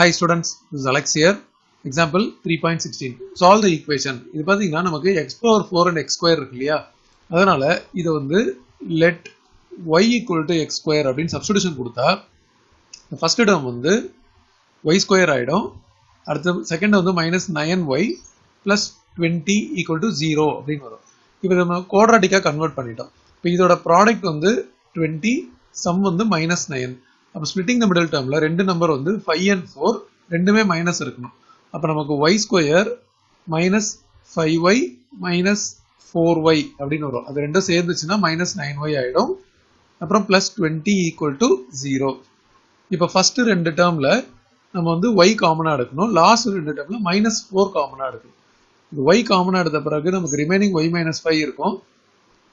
Hi students, this is Alex here. Example 3.16. Solve the equation. This is the x power 4 and x square. That's why let y equal to x square substitution. The first term is y square. The second term is minus 9y plus 20 equal to 0. Now we convert quadratic. Now the product is 20, sum is minus 9. Splitting the middle term, two numbers 5 and 4, two minus. So, y square minus 5y minus 4y. That's minus 9y. Plus 20 equal to 0. Now, first two term, y common. Last two term, minus 4 common. Y common, remaining y minus 5.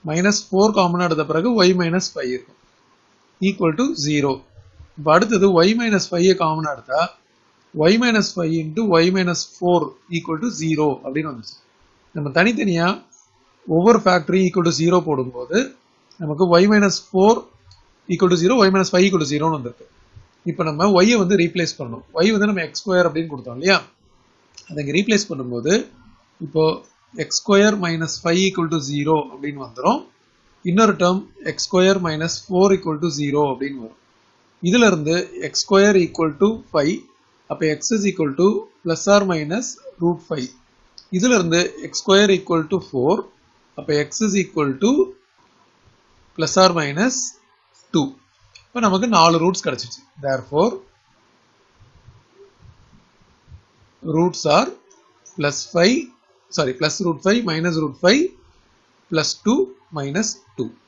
Minus 4 common, y minus 5. Equal to 0. Now, y minus 5 is common. Y minus 5 into y minus 4 equal to 0. We will over factor equal to 0. Y minus 4 equal to 0, y minus 5 equal to 0. Now, we will replace y. Y is x square. We replace x square minus 5 equal to 0. Inner term x square minus 4 equal to 0. இதில் இருந்து x square equal to 5, அப்போ x is equal to plus or minus root 5. இதில் இருந்து x square equal to 4, அப்போ x is equal to plus or minus 2. இப்போ நமக்கு 4 roots கடைச்சிச்சு. Therefore, roots are plus 5, sorry, plus root 5, minus root 5, plus 2, minus 2.